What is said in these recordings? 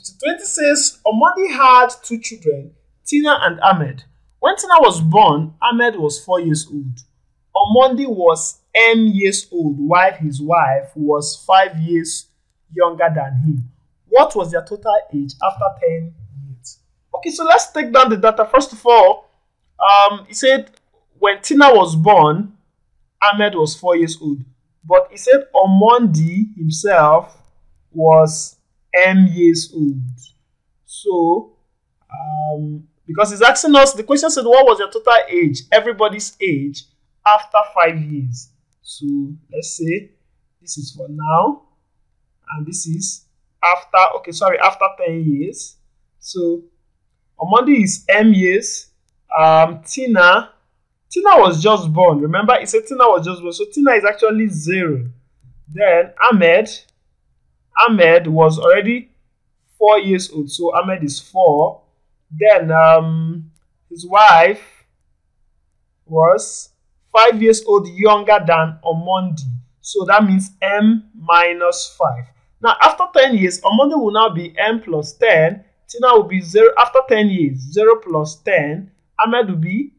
With the 26, Omodi had two children, Tina and Ahmed. When Tina was born, Ahmed was 4 years old. Omodi was 8 years old, while his wife was 5 years younger than him. What was their total age after 10 years? Okay, so let's take down the data. First of all, it said when Tina was born, Ahmed was 4 years old. But it said Omodi himself was 8 years old. So, because it's asking us, the question said, what was your total age? Everybody's age after 5 years. So, let's say this is for now. And this is after, okay, sorry, after 10 years. So, Omodi is 8 years. Tina was just born. Remember, it said Tina was just born. So, Tina is actually 0. Then, Ahmed was already 4 years old. So, Ahmed is 4. Then, his wife was 5 years old younger than Omodi. So, that means M minus 5. Now, after 10 years, Omodi will now be M plus 10. Tina will be 0. After 10 years, 0 plus 10. Ahmed will be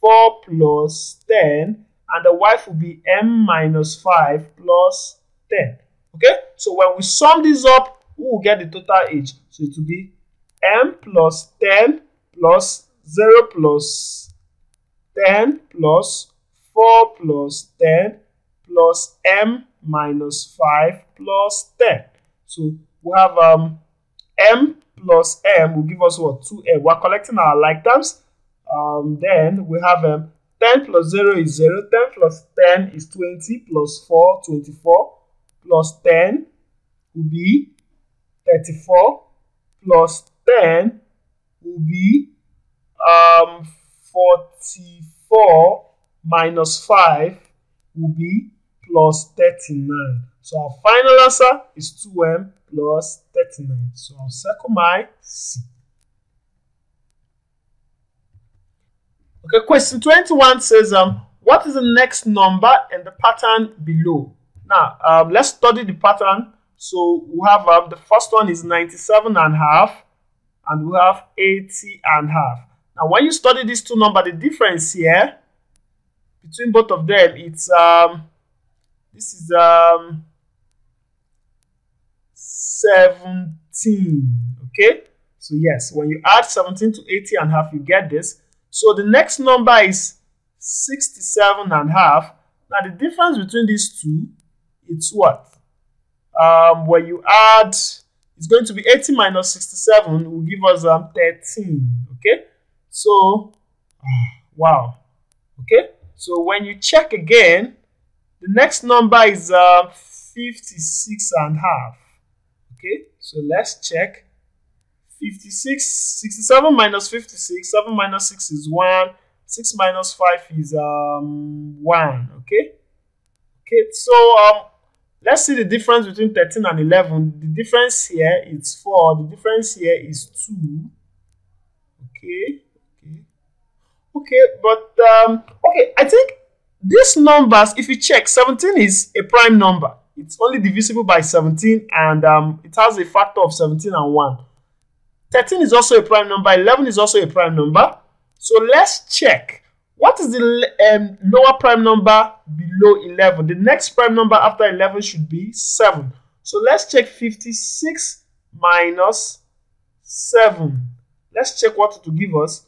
4 plus 10, and the wife will be M minus 5 plus 10. Okay, so when we sum this up, we will get the total age. So it will be M plus 10 plus 0 plus 10 plus 4 plus 10 plus M minus 5 plus 10. So we have M plus M will give us what? 2M. We are collecting our like terms. Then we have 10 plus 0 is 0, 10 plus 10 is 20, plus 4, 24, plus 10 will be 34, plus 10 will be 44, minus 5 will be plus 39. So our final answer is 2m plus 39. So I'll circle my C. Okay, question 21 says, what is the next number in the pattern below? Now, let's study the pattern. So, we have the first one is 97.5, and we have 80.5. Now, when you study these two numbers, the difference here between both of them, it's this is 17. Okay, so yes, when you add 17 to 80.5, you get this. So the next number is 67.5. Now the difference between these two, it's what? When you add, it's going to be 80 minus 67 will give us 13. Okay. So, wow. Okay. So when you check again, the next number is 56.5. Okay. So let's check. 56, 67 minus 56, 7 minus 6 is 1, 6 minus 5 is 1, okay? Okay, so let's see the difference between 13 and 11. The difference here is 4, the difference here is 2, okay? Okay, okay, but, okay, I think these numbers, if you check, 17 is a prime number. It's only divisible by 17, and it has a factor of 17 and 1. 13 is also a prime number. 11 is also a prime number. So let's check. What is the lower prime number below 11? The next prime number after 11 should be 7. So let's check 56 minus 7. Let's check what it will give us.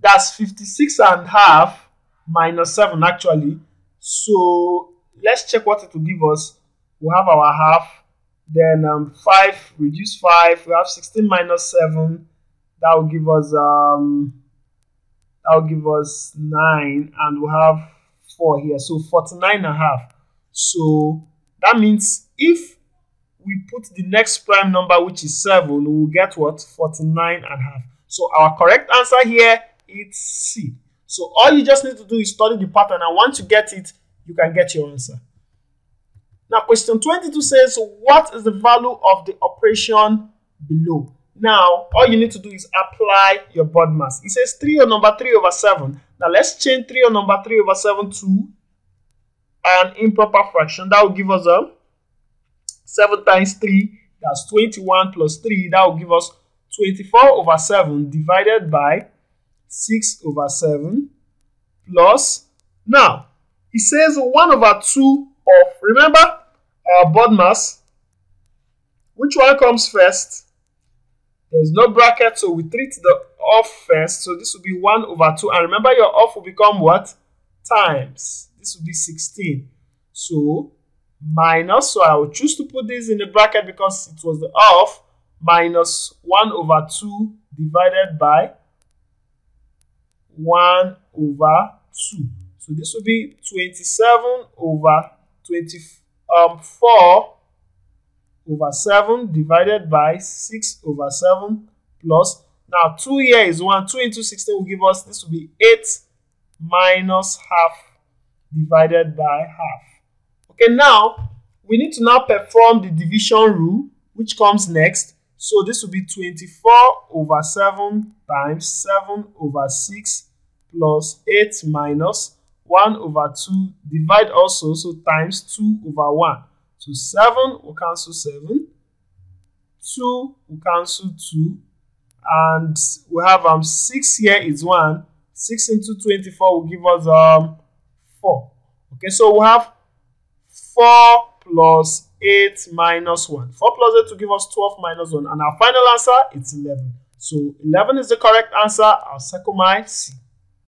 That's 56.5 minus 7 actually. So let's check what it will give us. We'll have our half. Then 5, reduce 5, we have 16 minus 7, that will give us 9, and we'll have 4 here, so 49.5. So that means if we put the next prime number, which is 7, we'll get what? 49.5. So our correct answer here is C. So all you just need to do is study the pattern, and once you get it, you can get your answer. Now, question 22 says, what is the value of the operation below? Now, all you need to do is apply your board mass. It says 3 on number 3 over 7. Now, let's change 3 on number 3 over 7 to an improper fraction. That will give us 7 times 3, that's 21 plus 3. That will give us 24 over 7 divided by 6 over 7 plus. Now, it says 1 over 2 of, remember, our board mass. Which one comes first? There's no bracket, so we treat the off first. So this will be 1 over 2. And remember, your off will become what? Times. This will be 16. So, minus. So I will choose to put this in the bracket because it was the off. Minus 1 over 2 divided by 1 over 2. So this will be 27 over 24 over 7 divided by 6 over 7 plus. Now 2 here is 1. 2 into 16 will give us, this will be 8 minus half divided by half. Okay, now we need to now perform the division rule, which comes next. So this will be 24 over 7 times 7 over 6 plus 8 minus 1 over 2, divide also, so times 2 over 1. So 7 will cancel 7, 2 will cancel 2, and we have 6 here is 1, 6 into 24 will give us 4. Okay, so we have 4 plus 8 minus 1. 4 plus 8 will give us 12 minus 1, and our final answer is 11. So 11 is the correct answer. I'll circle my C.